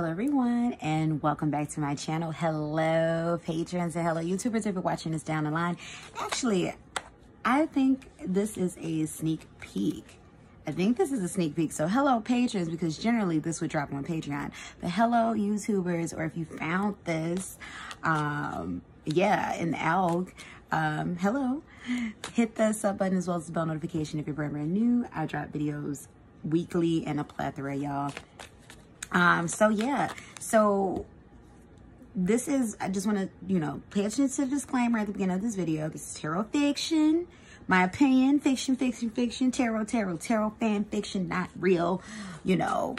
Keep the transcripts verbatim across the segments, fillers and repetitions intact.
Hello everyone and welcome back to my channel. Hello patrons and hello YouTubers if you're watching this down the line. Actually, I think this is a sneak peek. I think this is a sneak peek. So hello patrons, because generally this would drop on Patreon. But hello YouTubers, or if you found this, um, yeah, in the alg, um, hello. Hit the sub button as well as the bell notification if you're brand, brand new. I drop videos weekly and a plethora, y'all. Um, so yeah, so this is, I just want to, you know, pay attention to the disclaimer at the beginning of this video. This is tarot fiction, my opinion, fiction, fiction, fiction, tarot, tarot, tarot, fan fiction, not real, you know,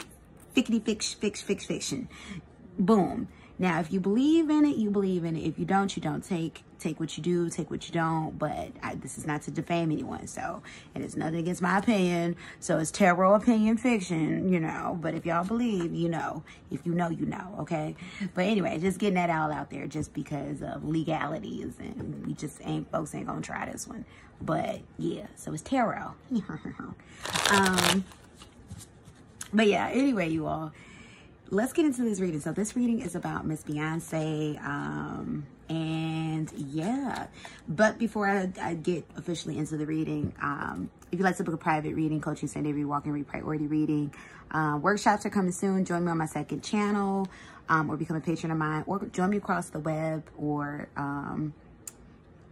fickety, fix, fix, fix, fiction. Boom. Now, if you believe in it, you believe in it. If you don't, you don't. Take, take what you do, take what you don't. But I, this is not to defame anyone. So, and it's nothing against my opinion. So it's tarot opinion fiction, you know. But if y'all believe, you know. If you know, you know, okay? But anyway, just getting that all out there just because of legalities. And we just ain't, folks ain't gonna try this one. But yeah, so it's tarot. um, but yeah, anyway, you all. Let's get into this reading. So this reading is about Miss Beyonce, um, and yeah. But before I, I get officially into the reading, um, if you'd like to book a private reading, coaching, send every walking read, priority reading, uh, workshops are coming soon. Join me on my second channel, um, or become a patron of mine, or join me across the web, or um,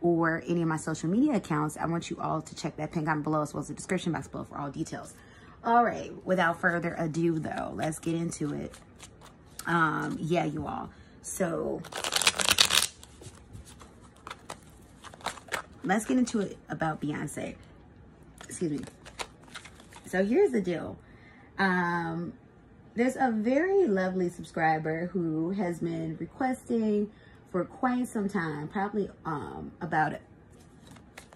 or any of my social media accounts. I want you all to check that pin comment below as well as the description box below for all details. All right, without further ado, though, let's get into it. Um, yeah, you all. So, let's get into it about Beyonce. Excuse me. So, here's the deal. Um, there's a very lovely subscriber who has been requesting for quite some time, probably um, about it.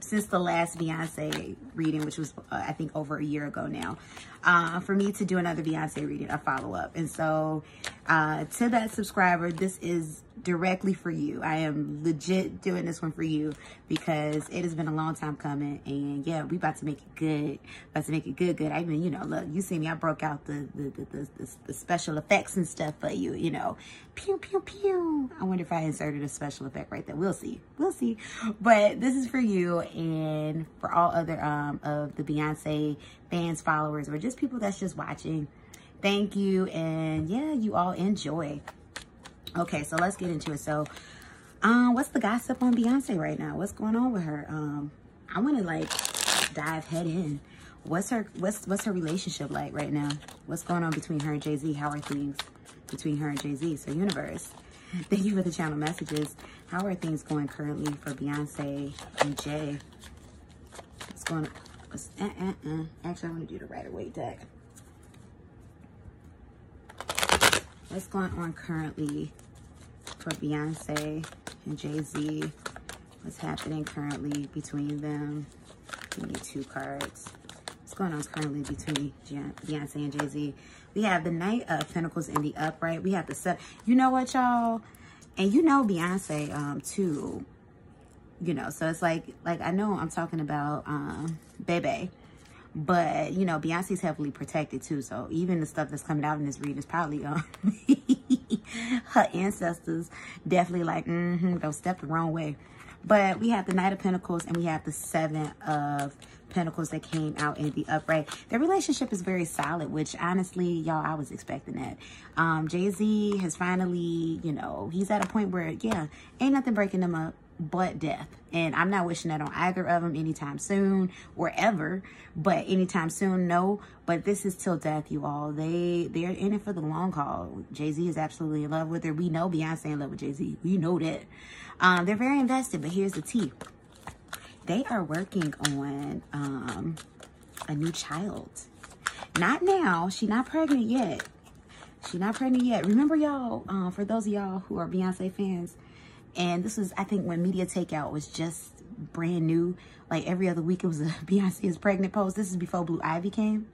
Since the last Beyonce reading, which was, uh, I think, over a year ago now, uh, for me to do another Beyonce reading, a follow-up. And so uh, to that subscriber, this is directly for you. I am legit doing this one for you because it has been a long time coming. And, yeah, we about to make it good. About to make it good, good. I mean, you know, look, you see me. I broke out the, the, the, the, the, the special effects and stuff for you, you know. Pew, pew, pew. I wonder if I inserted a special effect right there. We'll see. We'll see. But this is for you. And for all other um, of the Beyonce fans, followers, or just people that's just watching, thank you. And yeah, you all enjoy. Okay, so let's get into it. So um, what's the gossip on Beyonce right now? What's going on with her? Um, I want to like dive head in. What's her, what's, what's her relationship like right now? What's going on between her and Jay-Z? How are things between her and Jay-Z? So universe, thank you for the channel messages. How are things going currently for Beyonce and Jay? What's going on? What's, uh, uh, uh. Actually, I want to do the right away deck. What's going on currently for Beyonce and Jay-Z? What's happening currently between them? We need two cards. What's going on currently between Beyonce and Jay-Z? We have the Knight of Pentacles in the upright. We have the sub. You know what, y'all? And you know Beyonce, um, too. You know, so it's like, like I know I'm talking about um, Bebe. But, you know, Beyonce's heavily protected, too. So even the stuff that's coming out in this read is probably um, her ancestors definitely like, mm-hmm, they'll step the wrong way. But we have the Knight of Pentacles and we have the Seven of Pentacles that came out in the upright. Their relationship is very solid, which honestly, y'all, I was expecting that. Um, Jay-Z has finally, you know, he's at a point where, yeah, ain't nothing breaking them up but death. And I'm not wishing that on either of them anytime soon or ever, but anytime soon, no. But this is till death, you all. They, they're in it for the long haul. Jay-Z is absolutely in love with her. We know Beyonce in love with Jay-Z. We know that. Um, they're very invested, but here's the tea. They are working on um, a new child. Not now. She's not pregnant yet. She's not pregnant yet. Remember, y'all, uh, for those of y'all who are Beyonce fans, and this was, I think, when Media Takeout was just brand new. Like, every other week, it was a Beyonce is pregnant post. This is before Blue Ivy came.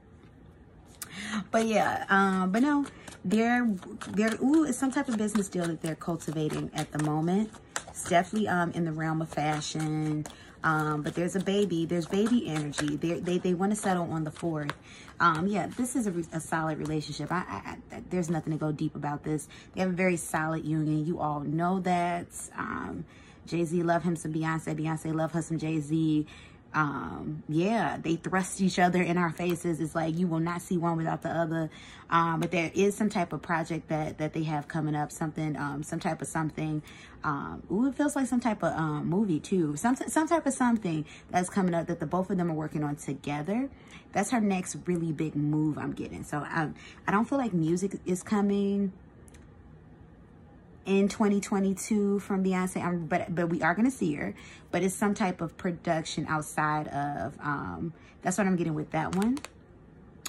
But, yeah. Um, but, no. They're, they're, ooh, it's some type of business deal that they're cultivating at the moment. It's definitely um, in the realm of fashion. Um, but there's a baby. There's baby energy. They're, they they want to settle on the fourth. Um, yeah, this is a, a solid relationship. I, I, I there's nothing to go deep about this. They have a very solid union. You all know that. Um, Jay-Z love him some Beyonce. Beyonce love her some Jay-Z. Um, yeah, they thrust each other in our faces. It's like you will not see one without the other. Um, but there is some type of project that, that they have coming up, something, um, some type of something. Um, ooh, it feels like some type of um, movie too. Some, some type of something that's coming up that the both of them are working on together. That's her next really big move I'm getting. So I, I don't feel like music is coming in twenty twenty-two from Beyonce, um, but but we are gonna see her. But it's some type of production outside of um. That's what I'm getting with that one.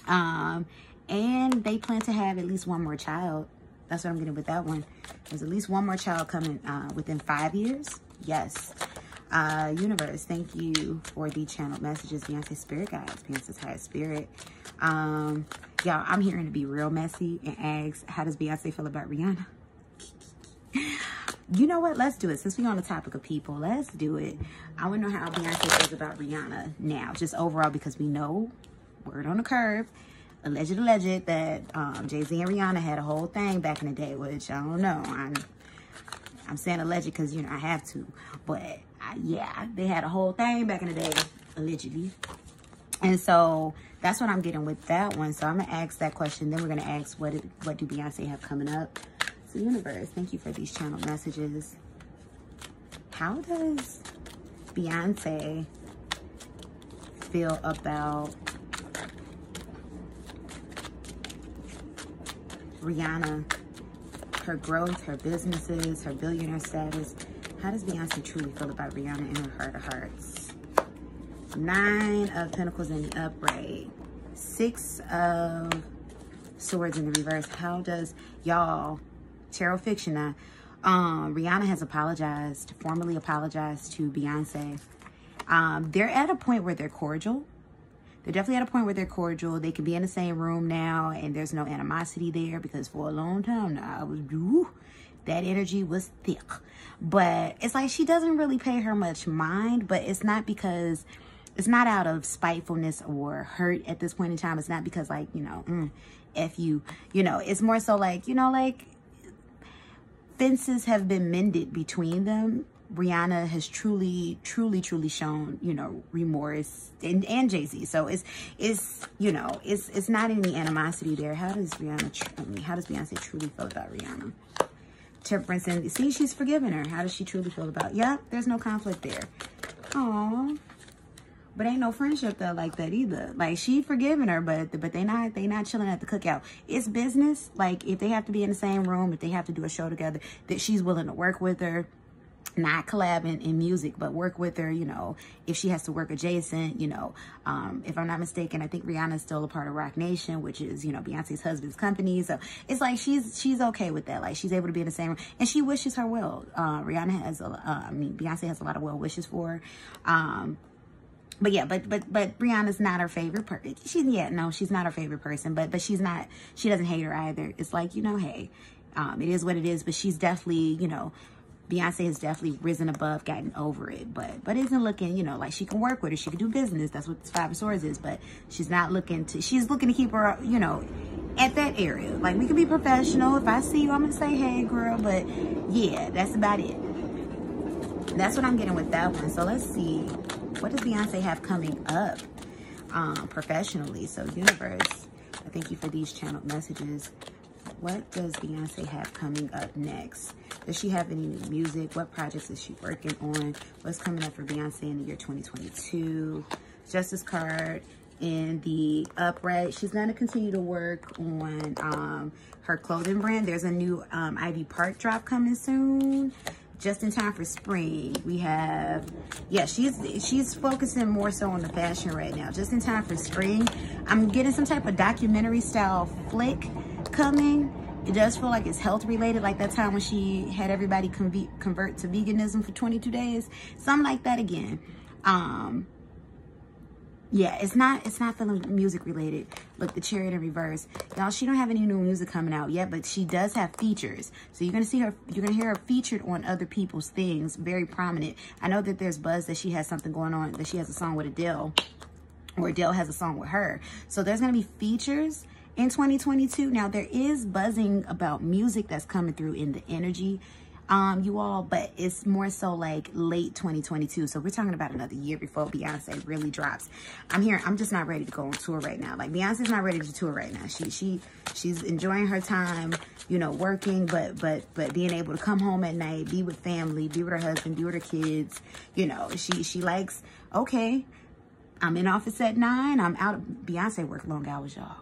Um, and they plan to have at least one more child. That's what I'm getting with that one. There's at least one more child coming uh, within five years. Yes. Uh, universe, thank you for the channeled messages, Beyonce spirit guides, Beyonce's highest spirit. Um, y'all, I'm hearing to be real messy and ask, how does Beyonce feel about Rihanna? You know what? Let's do it. Since we're on the topic of people, let's do it. I want to know how Beyonce feels about Rihanna now, just overall, because we know, word on the curve, alleged, alleged, that um, Jay-Z and Rihanna had a whole thing back in the day, which I don't know. I'm, I'm saying alleged because, you know, I have to. But, I, yeah, they had a whole thing back in the day, allegedly. And so that's what I'm getting with that one. So I'm going to ask that question. Then we're going to ask, what, it, what do Beyonce have coming up? Universe, thank you for these channel messages. How does Beyonce feel about Rihanna, her growth, her businesses, her billionaire status? How does Beyonce truly feel about Rihanna in her heart of hearts? Nine of Pentacles in the upright, Six of Swords in the reverse. How does y'all Tarot Fiction. Uh, um, Rihanna has apologized, formally apologized to Beyonce. Um, they're at a point where they're cordial. They're definitely at a point where they're cordial. They can be in the same room now, and there's no animosity there, because for a long time now, I was, ooh, that energy was thick. But it's like she doesn't really pay her much mind, but it's not because, it's not out of spitefulness or hurt at this point in time. It's not because, like, you know, mm, F you, you know, it's more so like, you know, like, fences have been mended between them. Rihanna has truly, truly, truly shown, you know, remorse, and, and Jay-Z. So it's, it's, you know, it's, it's not any animosity there. How does Rihanna, I mean, how does Beyonce truly feel about Rihanna? Temperance, and see, she's forgiven her. How does she truly feel about? Yeah, there's no conflict there. Aww, but ain't no friendship though like that either. Like, she forgiving her, but but they not they not chilling at the cookout. It's business. Like, if they have to be in the same room, if they have to do a show together, that she's willing to work with her, not collabing in music, but work with her. You know, if she has to work adjacent. You know, um, if I'm not mistaken, I think Rihanna's still a part of Roc Nation, which is, you know, Beyonce's husband's company. So it's like she's she's okay with that. Like, she's able to be in the same room, and she wishes her well. Uh, Rihanna has a, uh, I mean, Beyonce has a lot of well wishes for her. Um, But yeah, but but but Rihanna's not her favorite person. She's yeah, no, she's not her favorite person. But but she's not. She doesn't hate her either. It's like, you know, hey, um, it is what it is. But she's definitely, you know, Beyonce has definitely risen above, gotten over it. But but isn't looking, you know, like she can work with her. She can do business. That's what the Five of Swords is. But she's not looking to. She's looking to keep her, you know, at that area. Like, we can be professional. If I see you, I'm gonna say, hey, girl. But yeah, that's about it. That's what I'm getting with that one. So let's see. What does Beyonce have coming up um, professionally? So, universe, I thank you for these channeled messages. What does Beyonce have coming up next? Does she have any new music? What projects is she working on? What's coming up for Beyonce in the year twenty twenty-two? Justice card in the upright. She's going to continue to work on um, her clothing brand. There's a new um, Ivy Park drop coming soon. Just in time for spring. We have, yeah, she's she's focusing more so on the fashion right now. Just in time for spring. I'm getting some type of documentary style flick coming. It does feel like it's health related, like that time when she had everybody conv convert to veganism for twenty-two days. Something like that again. Um, Yeah, it's not it's not feeling music related. Look, the chariot in reverse. Y'all, she don't have any new music coming out yet, but she does have features. So you're gonna see her you're gonna hear her featured on other people's things, very prominent. I know that there's buzz that she has something going on, that she has a song with Adele, or Adele has a song with her. So there's gonna be features in twenty twenty-two. Now there is buzzing about music that's coming through in the energy. Um, you all, but it's more so like late twenty twenty-two. So we're talking about another year before Beyonce really drops. I'm here. I'm just not ready to go on tour right now. Like Beyonce's not ready to tour right now. She she she's enjoying her time, you know, working, but but but being able to come home at night, be with family, be with her husband, be with her kids. You know, she she likes. Okay, I'm in office at nine. I'm out. Beyonce worked long hours, y'all.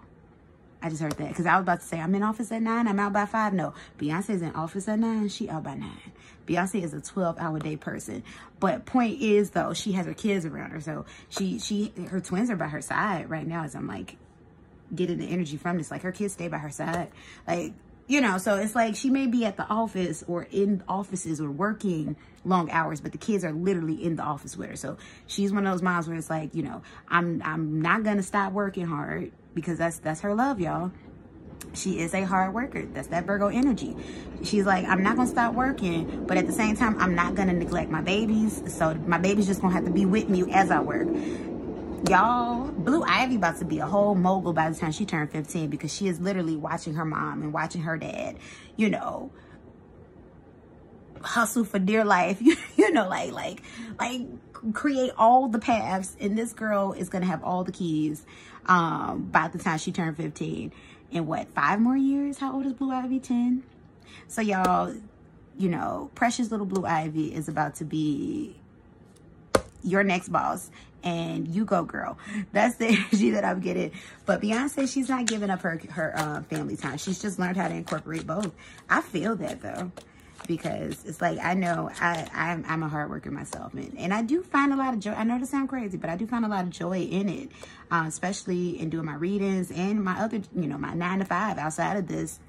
I just heard that because I was about to say, I'm in office at nine, I'm out by five. No, Beyonce's in office at nine, she out by nine. Beyonce is a twelve hour day person. But point is though, she has her kids around her. So she, she, her twins are by her side right now as I'm like getting the energy from this. Like her kids stay by her side. Like, you know, so it's like she may be at the office or in offices or working long hours, but the kids are literally in the office with her. So she's one of those moms where it's like, you know, I'm, I'm not going to stop working hard. Because that's that's her love, y'all. She is a hard worker. That's that Virgo energy. She's like, I'm not going to stop working, but at the same time, I'm not going to neglect my babies. So my baby's just going to have to be with me as I work. Y'all, Blue Ivy about to be a whole mogul by the time she turned fifteen because she is literally watching her mom and watching her dad, you know, hustle for dear life, you, you know, like, like, like, create all the paths, and this girl is gonna have all the keys um by the time she turned fifteen in what, five more years? How old is Blue Ivy? Ten. So y'all, you know, precious little Blue Ivy is about to be your next boss, and you go, girl. That's the energy that I'm getting. But Beyonce, she's not giving up her her uh, family time. She's just learned how to incorporate both. I feel that though, because it's like, I know I, I'm, I'm a hard worker myself, and, and I do find a lot of joy. I know this sounds crazy, but I do find a lot of joy in it, uh, especially in doing my readings and my other, you know, my nine to five outside of this.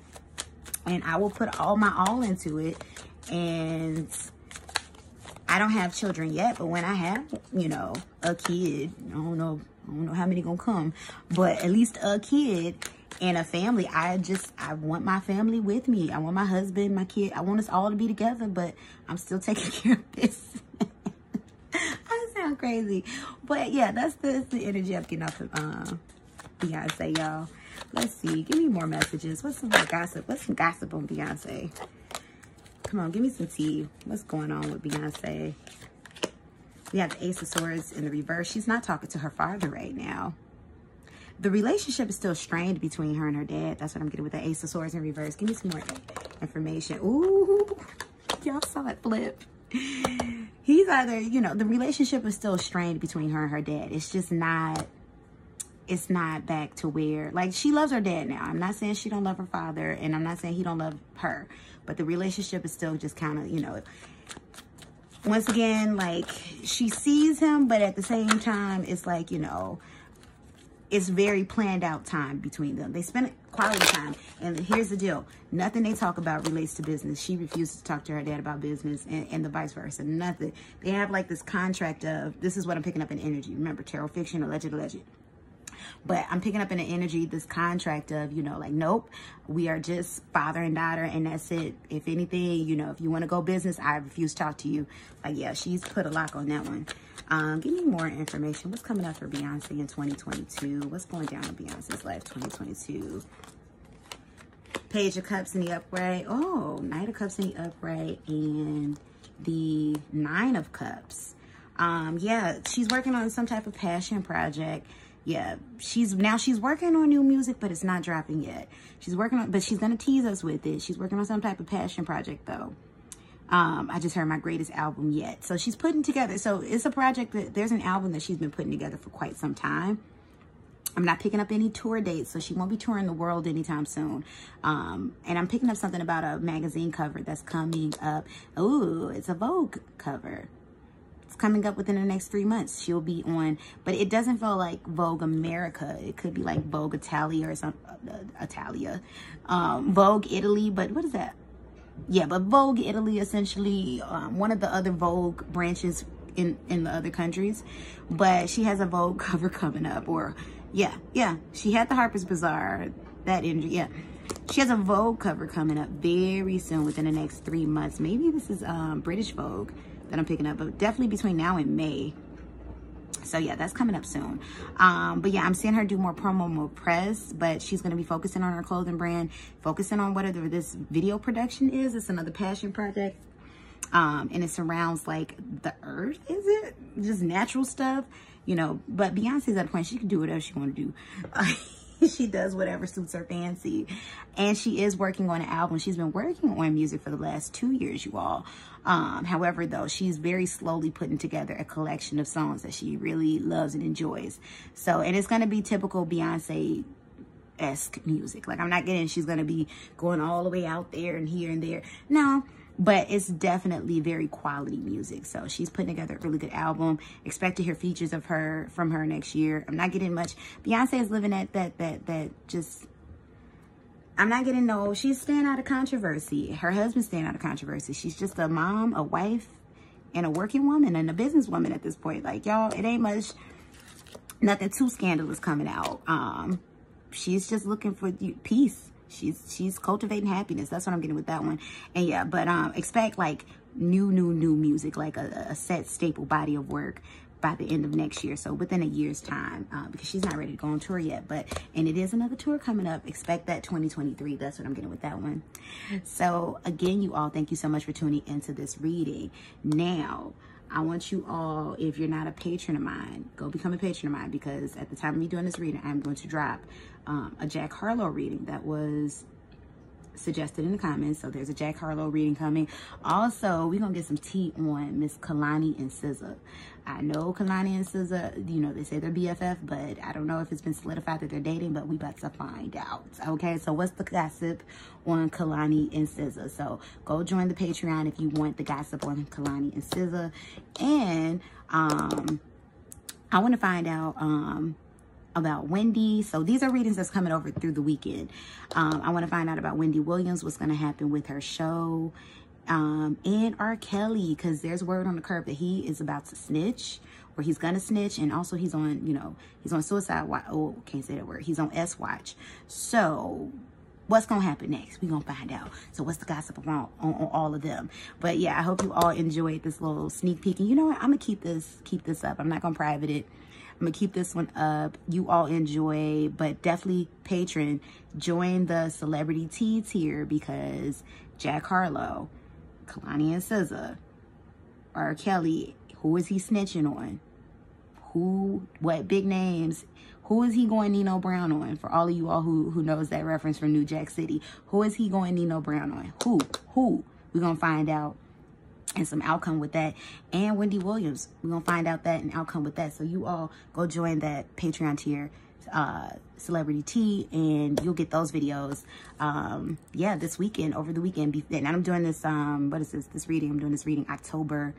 And I will put all my all into it. And I don't have children yet, but when I have, you know, a kid, I don't know, I don't know how many gonna come, but at least a kid, and a family, I just, I want my family with me. I want my husband, my kid. I want us all to be together, but I'm still taking care of this. I sound crazy. But yeah, that's the, that's the energy I'm getting off of um, Beyonce, y'all. Let's see. Give me more messages. What's some more gossip? What's some gossip on Beyonce? Come on, give me some tea. What's going on with Beyonce? We have the Ace of Swords in the reverse. She's not talking to her father right now. The relationship is still strained between her and her dad. That's what I'm getting with the Ace of Swords in reverse. Give me some more information. Ooh, y'all saw it flip. He's either, you know, the relationship is still strained between her and her dad. It's just not, it's not back to where, like, she loves her dad now. I'm not saying she don't love her father, and I'm not saying he don't love her, but the relationship is still just kind of, you know, once again, like, she sees him, but at the same time, it's like, you know, it's very planned out time between them. They spend quality time. And here's the deal. Nothing they talk about relates to business. She refuses to talk to her dad about business, and, and the vice versa. Nothing. They have like this contract of, this is what I'm picking up in energy. Remember, tarot fiction, alleged, alleged. But I'm picking up in the energy this contract of, you know, like, nope, we are just father and daughter, and that's it. If anything, you know, if you want to go business, I refuse to talk to you. Like, yeah, she's put a lock on that one. Um, give me more information. What's coming up for Beyonce in twenty twenty-two? What's going down in Beyonce's life twenty twenty-two? Page of Cups in the upright. Oh, Knight of Cups in the upright and the Nine of Cups. Um, yeah, she's working on some type of passion project. Yeah, she's now she's working on new music, but it's not dropping yet. She's working on, but she's gonna tease us with it. She's working on some type of passion project though. Um, I just heard my greatest album yet. So she's putting together. So it's a project that there's an album that she's been putting together for quite some time. I'm not picking up any tour dates, so she won't be touring the world anytime soon. Um, and I'm picking up something about a magazine cover that's coming up. Ooh, it's a Vogue cover. It's coming up within the next three months. She'll be on, but it doesn't feel like Vogue America. It could be like Vogue Italia or something, uh, Italia, um, Vogue Italy, but what is that? Yeah, but Vogue Italy, essentially, um, one of the other Vogue branches in in the other countries, but she has a Vogue cover coming up, or yeah yeah she had the Harper's Bazaar, that energy. Yeah, she has a Vogue cover coming up very soon, within the next three months. Maybe this is um British Vogue that I'm picking up, but definitely between now and May. So yeah, that's coming up soon. Um, but yeah, I'm seeing her do more promo, more press, but she's going to be focusing on her clothing brand, focusing on whatever this video production is. It's another passion project. Um, and it surrounds like the earth, is it? Just natural stuff, you know, but Beyonce's at a point, she can do whatever she want to do. Uh, she does whatever suits her fancy. And she is working on an album. She's been working on music for the last two years, you all. Um, however, though, she's very slowly putting together a collection of songs that she really loves and enjoys. So, and it's going to be typical Beyonce-esque music. Like, I'm not getting she's going to be going all the way out there and here and there. No, but it's definitely very quality music. So she's putting together a really good album. Expect to hear features of her from her next year. I'm not getting much. Beyonce is living at that, that, that just... I'm not getting no, she's staying out of controversy. Her husband's staying out of controversy. She's just a mom, a wife, and a working woman, and a businesswoman at this point. Like, y'all, it ain't much, nothing too scandalous coming out. Um, she's just looking for peace. She's she's cultivating happiness. That's what I'm getting with that one. And yeah, but um, expect like new, new, new music, like a, a set staple body of work by the end of next year, so within a year's time, uh, because she's not ready to go on tour yet, but, and it is another tour coming up. Expect that twenty twenty-three. That's what I'm getting with that one. So again, you all, thank you so much for tuning into this reading. Now, I want you all, if you're not a patron of mine, go become a patron of mine, because at the time of me doing this reading, I'm going to drop um, a Jack Harlow reading that was suggested in the comments. So there's a Jack Harlow reading coming. Also, we're gonna get some tea on Miss Kalani and S Z A. I know Kalani and S Z A, you know, they say they're B F F, but I don't know if it's been solidified that they're dating, but we about to find out. Okay, so what's the gossip on Kalani and S Z A? So go join the Patreon if you want the gossip on Kalani and S Z A. And um I want to find out um about Wendy. So these are readings that's coming over through the weekend. Um, I want to find out about Wendy Williams, what's going to happen with her show, um, and R. Kelly, because there's word on the curb that he is about to snitch, or he's going to snitch. And also he's on, you know, he's on suicide watch. Oh, can't say that word. He's on S watch. So what's going to happen next? We're going to find out. So what's the gossip around on, on all of them? But yeah, I hope you all enjoyed this little sneak peek. And you know what? I'm going to keep this, keep this up. I'm not going to private it. I'm gonna keep this one up. You all enjoy, but definitely patron, join the celebrity tea tier, because Jack Harlow, Kalani and S Z A, R. Kelly, who is he snitching on? Who, what big names? Who is he going Nino Brown on? For all of you all who, who knows that reference from New Jack City, who is he going Nino Brown on? Who, who? We're gonna find out. And some outcome with that. And Wendy Williams, we're gonna find out that and outcome with that. So you all go join that Patreon tier, uh celebrity tea, and you'll get those videos um yeah this weekend, over the weekend. And I'm doing this um what is this this reading I'm doing this reading October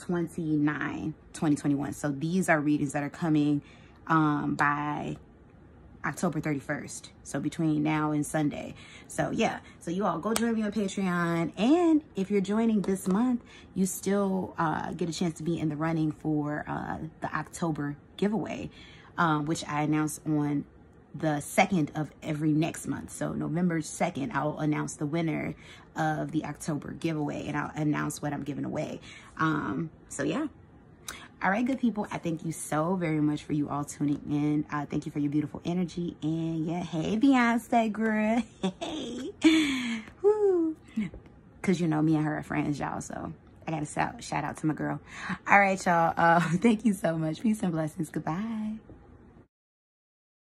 twenty-ninth twenty twenty-one. So these are readings that are coming um by October thirty-first, so between now and Sunday. So yeah, so you all go join me on Patreon, and if you're joining this month, you still uh get a chance to be in the running for uh the October giveaway, um which I announce on the second of every next month. So November second, I'll announce the winner of the October giveaway, and I'll announce what I'm giving away. Um so yeah. All right, good people, I thank you so very much for you all tuning in. Uh, thank you for your beautiful energy. And yeah, hey, Beyonce girl. Hey. Woo. Because you know me and her are friends, y'all. So I got to shout out to my girl. All right, y'all. Uh, thank you so much. Peace and blessings. Goodbye.